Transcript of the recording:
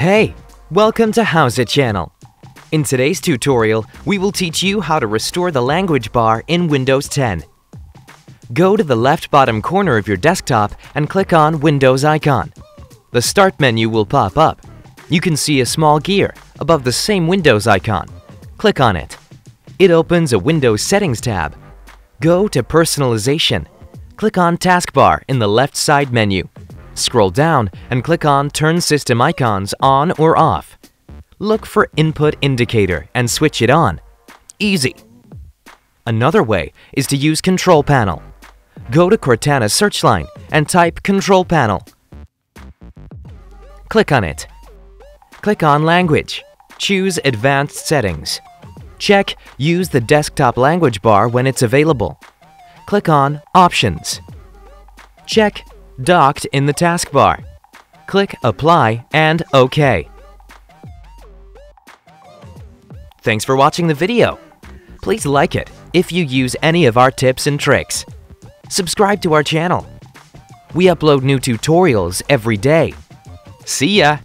Hey, welcome to HOWZA channel. In today's tutorial, we will teach you how to restore the language bar in Windows 10. Go to the left bottom corner of your desktop and click on Windows icon. The Start menu will pop up. You can see a small gear above the same Windows icon. Click on it. It opens a Windows Settings tab. Go to Personalization. Click on Taskbar in the left side menu. Scroll down and click on Turn System Icons On or Off. Look for Input Indicator and switch it on. Easy! Another way is to use Control Panel. Go to Cortana search line and type Control Panel. Click on it. Click on Language. Choose Advanced Settings. Check Use the desktop language bar when it's available. Click on Options. Check Docked in the taskbar. Click Apply and OK. Thanks for watching the video. Please like it if you use any of our tips and tricks. Subscribe to our channel. We upload new tutorials every day. See ya!